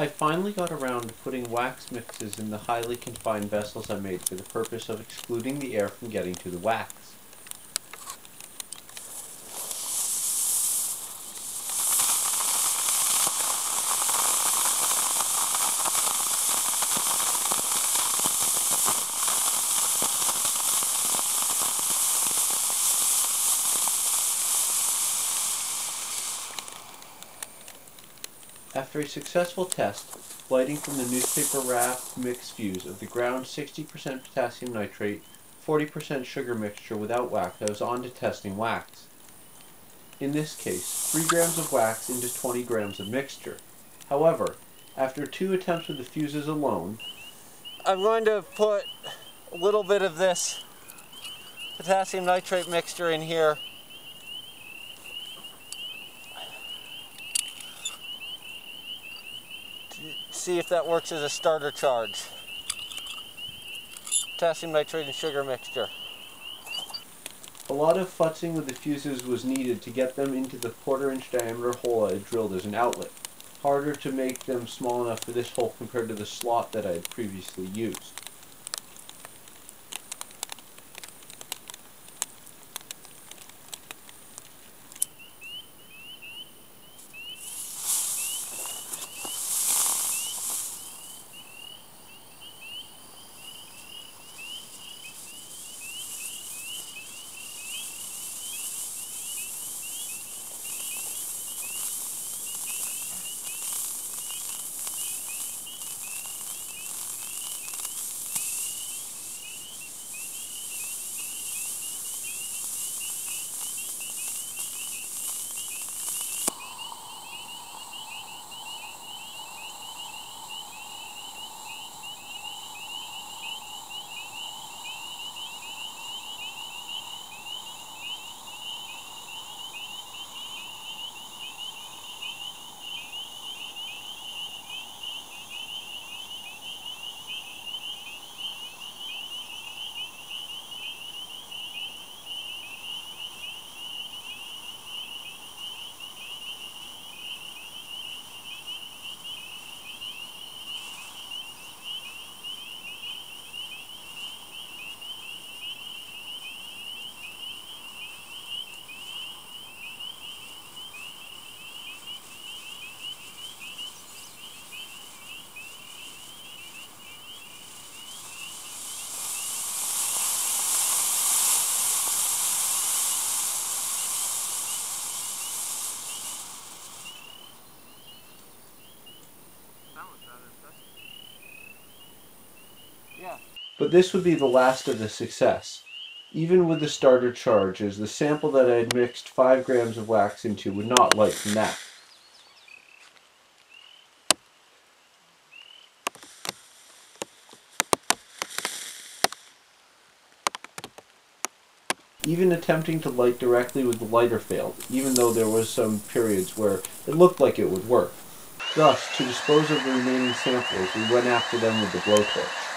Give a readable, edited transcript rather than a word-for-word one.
I finally got around to putting wax mixes in the highly confined vessels I made for the purpose of excluding the air from getting to the wax. After a successful test, lighting from the newspaper wrapped mixed fuse of the ground 60% potassium nitrate, 40% sugar mixture without wax, I was on to testing wax. In this case, 3 grams of wax into 20 grams of mixture. However, after 2 attempts with the fuses alone, I'm going to put a little bit of this potassium nitrate mixture in here. See if that works as a starter charge. Potassium nitrate and sugar mixture. A lot of futzing with the fuses was needed to get them into the 1/4-inch diameter hole I had drilled as an outlet. Harder to make them small enough for this hole compared to the slot that I had previously used. But this would be the last of the success. Even with the starter charges, the sample that I had mixed 5 grams of wax into would not light from that. Even attempting to light directly with the lighter failed, even though there was some periods where it looked like it would work. Thus, to dispose of the remaining samples, we went after them with the blowtorch.